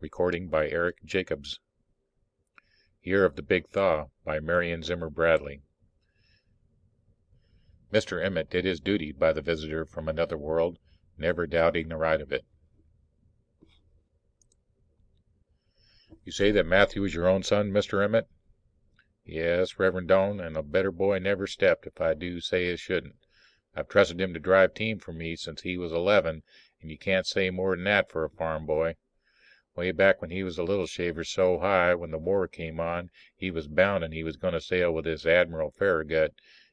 Recording by Eric Jacobs. Year of the Big Thaw by Marion Zimmer Bradley. Mr. Emmett did his duty by the visitor from another world, never doubting the right of it. You say that Matthew is your own son, Mr. Emmett? Yes, Reverend Doane, and a better boy never stepped, if I do say it shouldn't. I've trusted him to drive team for me since he was 11, and you can't say more than that for a farm boy. Way back when he was a little shaver so high, when the war came on, he was boundin' he was going to sail with this Admiral Farragut.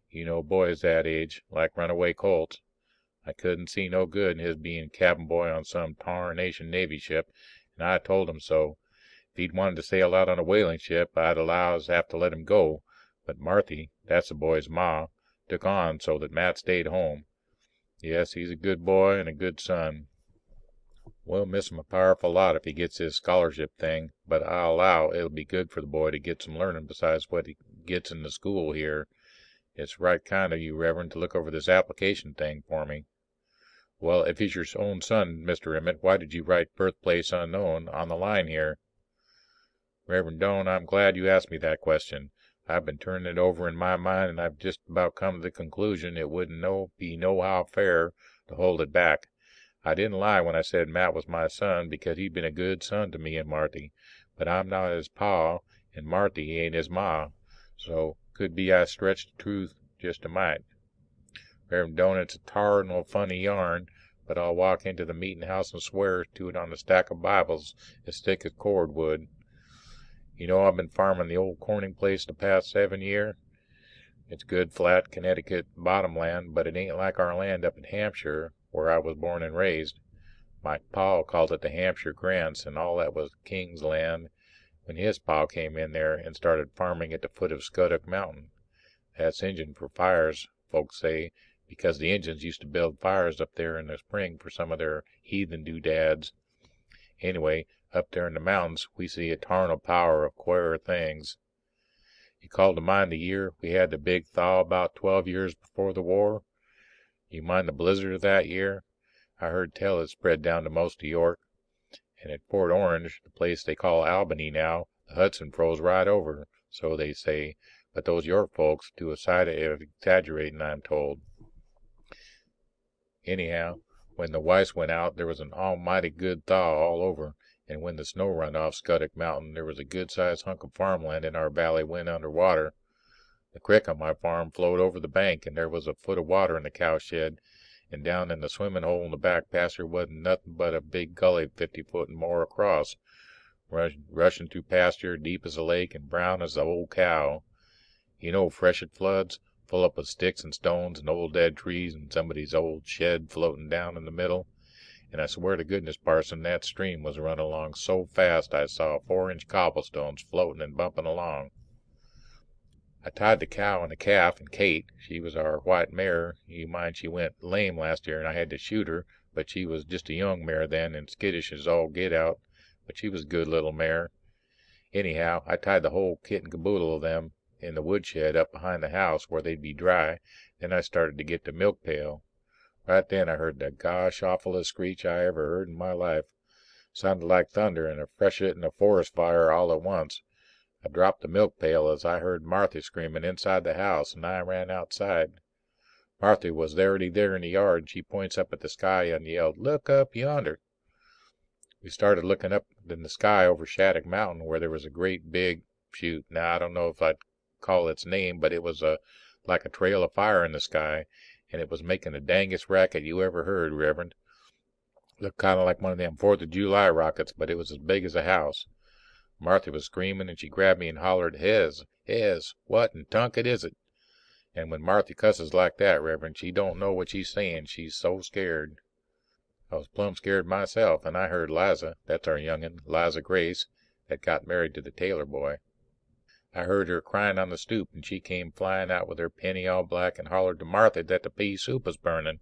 You know boys that age, like runaway colts. I couldn't see no good in his being cabin boy on some tarnation Navy ship, and I told him so. If he'd wanted to sail out on a whaling ship, I'd allows have to let him go, but Marthy, that's the boy's ma, took on so that Matt stayed home. Yes, he's a good boy and a good son. We'll miss him a powerful lot if he gets his scholarship thing, but I allow it'll be good for the boy to get some learning besides what he gets in the school here. It's right kind of you, Reverend, to look over this application thing for me. Well, if he's your own son, Mr. Emmett, why did you write Birthplace Unknown on the line here? Reverend Doane, I'm glad you asked me that question. I've been turning it over in my mind, and I've just about come to the conclusion it wouldn't be nohow fair to hold it back. I didn't lie when I said Matt was my son, because he'd been a good son to me and Marthy, but I'm not his pa, and Marthy ain't his ma, so could be I stretched the truth just a mite. Reverend Doane, it's a tarn old funny yarn, but I'll walk into the meeting house and swear to it on a stack of Bibles as thick as cordwood. You know I've been farming the old Corning place the past 7 year. It's good flat Connecticut bottom land, but it ain't like our land up in Hampshire, where I was born and raised. My pa called it the Hampshire Grants, and all that was King's land when his pa came in there and started farming at the foot of Scuddock Mountain. That's engine for fires, folks say, because the Indians used to build fires up there in the spring for some of their heathen doodads. Anyway, up there in the mountains we see a tarnal power of queerer things. You call to mind the year we had the big thaw about 12 years before the war? You mind the blizzard of that year? I heard tell it spread down to most of York, and at Port Orange, the place they call Albany now, the Hudson froze right over, so they say, but those York folks do a sight of exaggerating, I'm told. Anyhow, when the ice went out, there was an almighty good thaw all over, and when the snow run off Scuddock Mountain, there was a good-sized hunk of farmland in our valley went under water. The creek on my farm flowed over the bank, and there was a foot of water in the cowshed, and down in the swimming hole in the back pasture wasn't nothing but a big gully 50 foot and more across, rushing through pasture deep as a lake and brown as an old cow. You know freshet floods, full up with sticks and stones and old dead trees and somebody's old shed floating down in the middle. And I swear to goodness, parson, that stream was running along so fast I saw 4-inch cobblestones floating and bumping along. I tied the cow and the calf, and Kate, she was our white mare. You mind she went lame last year and I had to shoot her, but she was just a young mare then and skittish as all get out, but she was a good little mare. Anyhow, I tied the whole kit and caboodle of them in the woodshed up behind the house where they'd be dry. Then I started to get the milk pail. Right then I heard the gosh awfulest screech I ever heard in my life. Sounded like thunder and a freshet and a forest fire all at once. I dropped the milk pail as I heard Marthy screaming inside the house, and I ran outside. Marthy was already there in the yard, and she points up at the sky and yelled, "Look up yonder." We started looking up in the sky over Shattuck Mountain, where there was a great big shoot. Now I don't know if I'd call its name, but it was like a trail of fire in the sky, and it was making the dangest racket you ever heard, Reverend. Looked kind of like one of them 4th of July rockets, but it was as big as a house. Marthy was screaming, and she grabbed me and hollered, Hez, what in tunket is it? And when Marthy cusses like that, Reverend, she don't know what she's saying. She's so scared. I was plumb scared myself, and I heard Liza, that's our young'un, Liza Grace, that got married to the tailor boy. I heard her crying on the stoop, and she came flying out with her penny all black and hollered to Marthy that the pea soup was burning.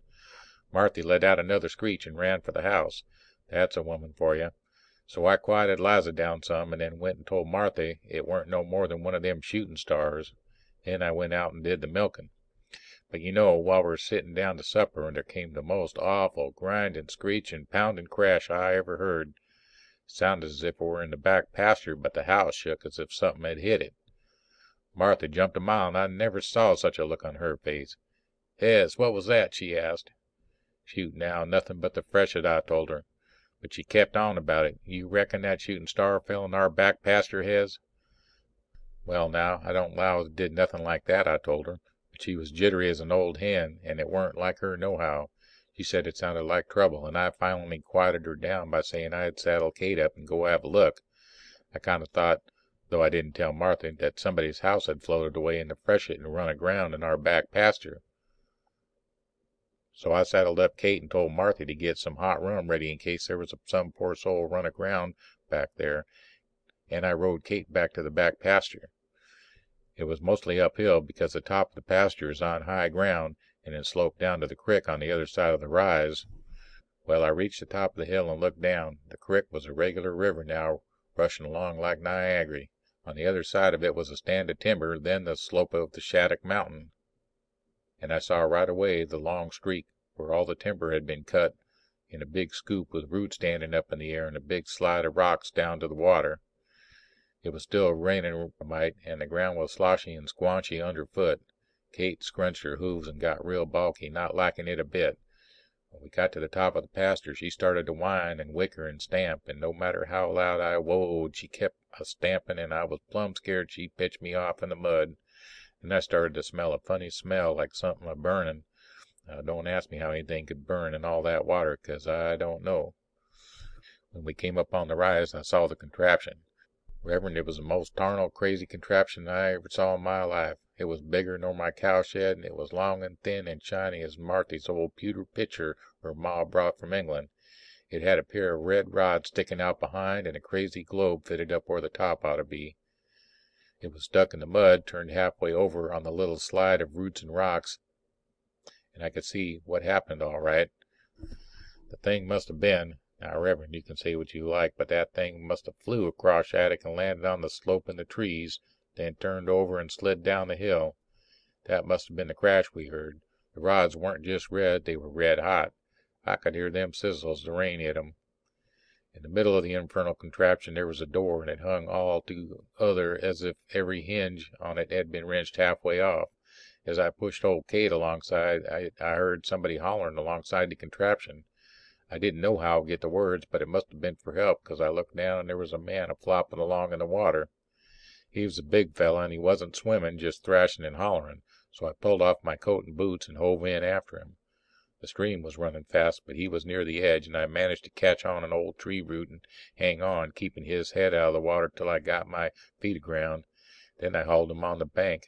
Marthy let out another screech and ran for the house. That's a woman for you. So I quieted Liza down some, and then went and told Marthy it weren't no more than one of them shooting stars. Then I went out and did the milking. But you know, while we were sitting down to supper, and there came the most awful grind and screech and pound and crash I ever heard. Sounded as if it were in the back pasture, but the house shook as if something had hit it. Martha jumped a mile, and I never saw such a look on her face. "Hez, what was that?" she asked. "Shoot, now, nothing but the freshet," I told her. But she kept on about it. "You reckon that shooting star fell in our back pasture, Hez?" "Well, now, I don't 'low it did nothing like that," I told her. But she was jittery as an old hen, and it weren't like her nohow. She said it sounded like trouble, and I finally quieted her down by saying I'd saddle Kate up and go have a look. I kind of thought, though I didn't tell Martha, that somebody's house had floated away in the freshet and run aground in our back pasture. So I saddled up Kate and told Martha to get some hot rum ready in case there was some poor soul run aground back there, and I rode Kate back to the back pasture. It was mostly uphill because the top of the pasture is on high ground, and it sloped down to the creek on the other side of the rise. Well, I reached the top of the hill and looked down. The creek was a regular river now, rushing along like Niagara. On the other side of it was a stand of timber, then the slope of the Shattuck Mountain, and I saw right away the long streak where all the timber had been cut in a big scoop with roots standing up in the air and a big slide of rocks down to the water. It was still raining a mite, and the ground was sloshy and squanchy underfoot. Kate scrunched her hooves and got real balky, not liking it a bit. When we got to the top of the pasture, she started to whine and whicker and stamp, and no matter how loud I whoaed, she kept a stamping, and I was plumb scared she'd pitch me off in the mud. And I started to smell a funny smell like something a burning. Now, don't ask me how anything could burn in all that water, 'cause I don't know. When we came up on the rise, I saw the contraption. Reverend, it was the most tarnal crazy contraption I ever saw in my life. It was bigger nor my cowshed, and it was long and thin and shiny as Marthy's old pewter pitcher her ma brought from England. It had a pair of red rods sticking out behind, and a crazy globe fitted up where the top ought to be. It was stuck in the mud, turned halfway over on the little slide of roots and rocks, and I could see what happened all right. The thing must have been, now, Reverend, you can say what you like, but that thing must have flew across Shattuck and landed on the slope in the trees, then turned over and slid down the hill. That must have been the crash we heard. The rods weren't just red, they were red hot. I could hear them sizzle as the rain hit 'em. In the middle of the infernal contraption there was a door, and it hung all together as if every hinge on it had been wrenched halfway off. As I pushed old Kate alongside, I heard somebody hollering alongside the contraption. I didn't know how to get the words, but it must have been for help, 'cause I looked down and there was a man a-flopping along in the water. He was a big fella, and he wasn't swimming, just thrashing and hollering, so I pulled off my coat and boots and hove in after him. The stream was running fast, but he was near the edge, and I managed to catch on an old tree root and hang on, keeping his head out of the water till I got my feet aground. Then I hauled him on the bank.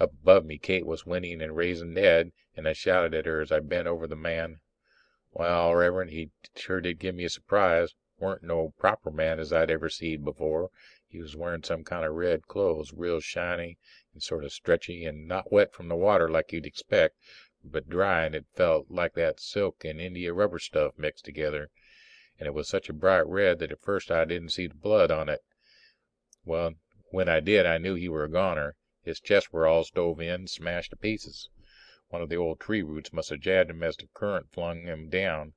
Up above me Kate was whinnying and raising Ned, and I shouted at her as I bent over the man. Well, Reverend, he sure did give me a surprise. Weren't no proper man as I'd ever seed before. He was wearing some kind of red clothes, real shiny and sort of stretchy, and not wet from the water like you'd expect, but dry, and it felt like that silk and India rubber stuff mixed together, and it was such a bright red that at first I didn't see the blood on it. Well, when I did, I knew he were a goner. His chest were all stove in, smashed to pieces. One of the old tree roots must have jabbed him as the current flung him down.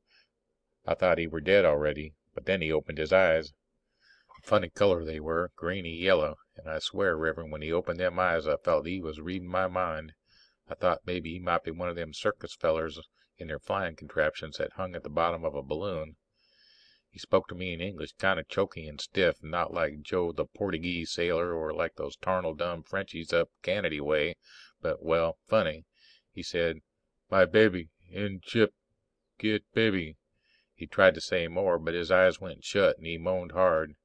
I thought he were dead already, but then he opened his eyes. Funny color they were, greeny yellow, and I swear, Reverend, when he opened them eyes I felt he was reading my mind. I thought maybe he might be one of them circus fellers in their flying contraptions that hung at the bottom of a balloon. He spoke to me in English, kind of choky and stiff, not like Joe the Portuguese sailor or like those tarnal dumb Frenchies up Kennedy Way, but, well, funny. He said, "My baby, in ship, get baby." He tried to say more, but his eyes went shut, and he moaned hard.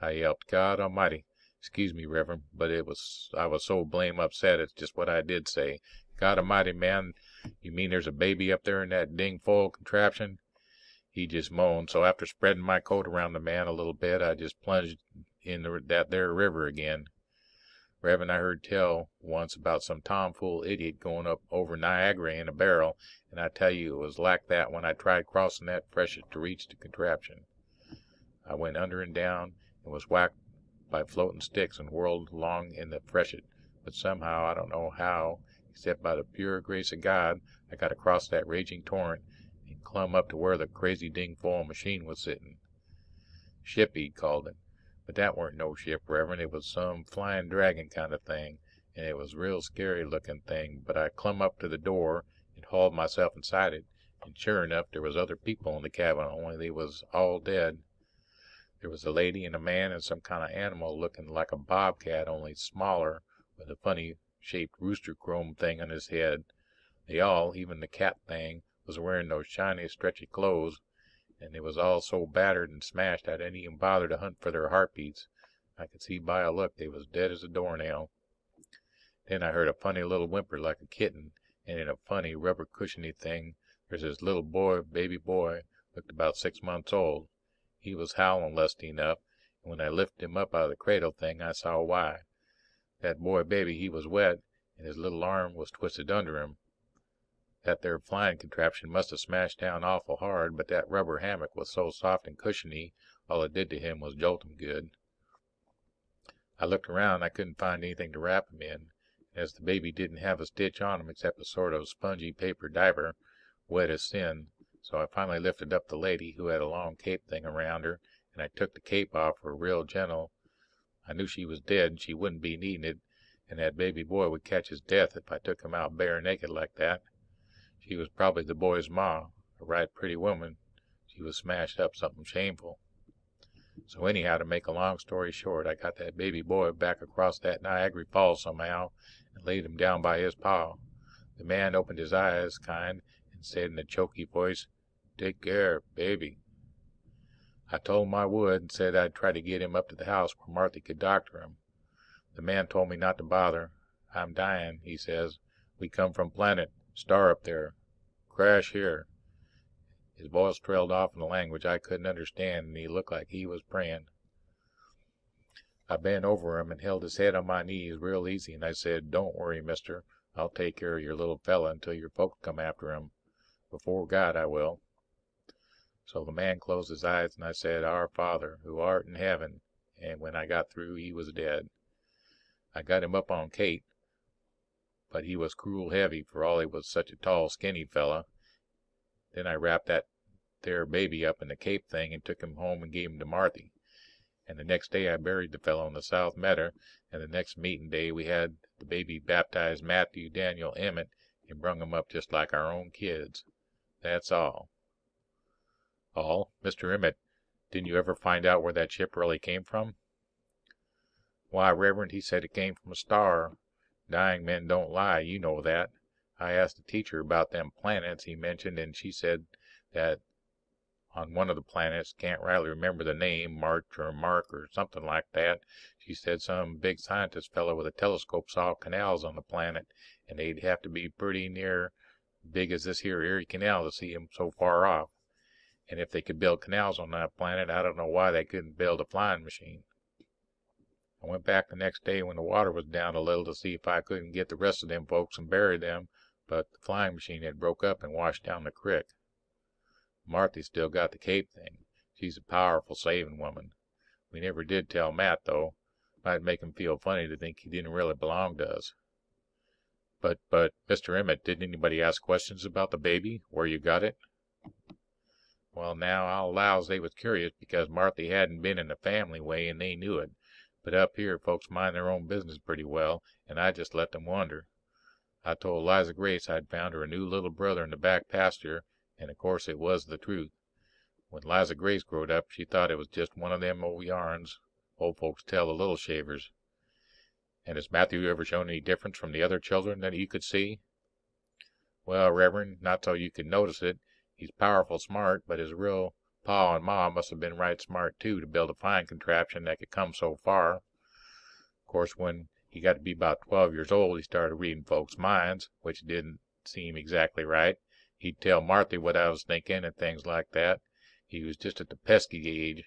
I yelped, "God Almighty, excuse me, Reverend," but I was so blame upset it's just what I did say. "God Almighty, man, you mean there's a baby up there in that ding foil contraption?" He just moaned, so after spreading my coat around the man a little bit, I just plunged in that there river again. Reverend, I heard tell once about some tomfool idiot going up over Niagara in a barrel, and I tell you it was like that when I tried crossing that freshet to reach the contraption. I went under and down, and was whacked by floating sticks and whirled along in the freshet, but somehow, I don't know how, except by the pure grace of God, I got across that raging torrent and clumb up to where the crazy ding foil machine was sitting. Ship, he'd called it. But that weren't no ship, Reverend. It was some flying dragon kind of thing, and it was a real scary-looking thing. But I clumb up to the door and hauled myself inside it, and sure enough there was other people in the cabin, only they was all dead. There was a lady and a man and some kind of animal looking like a bobcat, only smaller, with a funny-shaped rooster-comb thing on his head. They all, even the cat thing, was wearing those shiny, stretchy clothes, and they was all so battered and smashed I didn't even bother to hunt for their heartbeats. I could see by a look they was dead as a doornail. Then I heard a funny little whimper like a kitten, and in a funny, rubber-cushiony thing, there's this little boy, baby boy, looked about 6 months old. He was howling lusty enough, and when I lifted him up out of the cradle thing, I saw why. That boy baby, he was wet, and his little arm was twisted under him. That there flying contraption must have smashed down awful hard, but that rubber hammock was so soft and cushiony, all it did to him was jolt him good. I looked around, I couldn't find anything to wrap him in, and as the baby didn't have a stitch on him except a sort of spongy paper diaper, wet as sin, so I finally lifted up the lady, who had a long cape thing around her, and I took the cape off her real gentle. I knew she was dead, and she wouldn't be needing it, and that baby boy would catch his death if I took him out bare naked like that. She was probably the boy's ma, a right pretty woman. She was smashed up something shameful. So anyhow, to make a long story short, I got that baby boy back across that Niagara Falls somehow, and laid him down by his pa. The man opened his eyes, kind, and said in a choky voice, "Take care, baby." I told him I would, and said I'd try to get him up to the house where Marthy could doctor him. The man told me not to bother. "I'm dying," he says. "We come from planet, star up there. Crash here." His voice trailed off in a language I couldn't understand, and he looked like he was praying. I bent over him and held his head on my knees real easy, and I said, "Don't worry, mister. I'll take care of your little fella until your folks come after him. Before God, I will." So the man closed his eyes, and I said, "Our Father, who art in heaven," and when I got through, he was dead. I got him up on Kate, but he was cruel heavy, for all he was such a tall, skinny fella. Then I wrapped that there baby up in the cape thing and took him home and gave him to Marthy. And the next day I buried the fellow in the South Meadow, and the next meeting day we had the baby baptized Matthew Daniel Emmett and brung him up just like our own kids. That's all. "All? Mr. Emmett, didn't you ever find out where that ship really came from?" "Why, Reverend, he said it came from a star. Dying men don't lie, you know that. I asked the teacher about them planets he mentioned, and she said that on one of the planets, can't rightly remember the name, March or Mark or something like that, she said some big scientist fellow with a telescope saw canals on the planet, and they'd have to be pretty near big as this here Erie Canal to see 'em so far off. And if they could build canals on that planet, I don't know why they couldn't build a flying machine. I went back the next day when the water was down a little to see if I couldn't get the rest of them folks and bury them, but the flying machine had broke up and washed down the creek. Marthy still got the cape thing. She's a powerful saving woman. We never did tell Matt, though. Might make him feel funny to think he didn't really belong to us." But, Mr. Emmett, didn't anybody ask questions about the baby, where you got it?" "Well, now, I'll allows they was curious, because Marthy hadn't been in a family way, and they knew it. But up here, folks mind their own business pretty well, and I just let them wonder. I told Liza Grace I'd found her a new little brother in the back pasture, and of course it was the truth. When Liza Grace growed up, she thought it was just one of them old yarns old folks tell the little shavers." "And has Matthew ever shown any difference from the other children that you could see?" "Well, Reverend, not so you could notice it. He's powerful smart, but his real pa and ma must have been right smart, too, to build a fine contraption that could come so far. Of course, when he got to be about 12 years old, he started reading folks' minds, which didn't seem exactly right. He'd tell Marthy what I was thinking and things like that. He was just at the pesky age.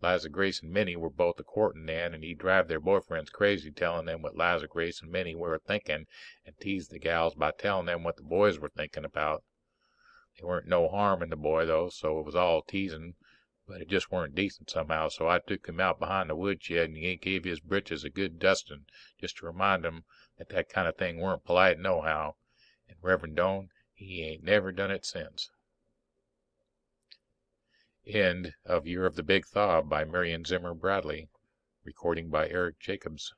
Liza Grace and Minnie were both a courting then, and he'd drive their boyfriends crazy telling them what Liza Grace and Minnie were thinking, and tease the gals by telling them what the boys were thinking about. There weren't no harm in the boy, though, so it was all teasing, but it just weren't decent somehow, so I took him out behind the woodshed and he gave his britches a good dusting, just to remind him that kind of thing weren't polite nohow. And Reverend Doane, he ain't never done it since." End of Year of the Big Thaw by Marion Zimmer Bradley. Recording by Eric Jacobs.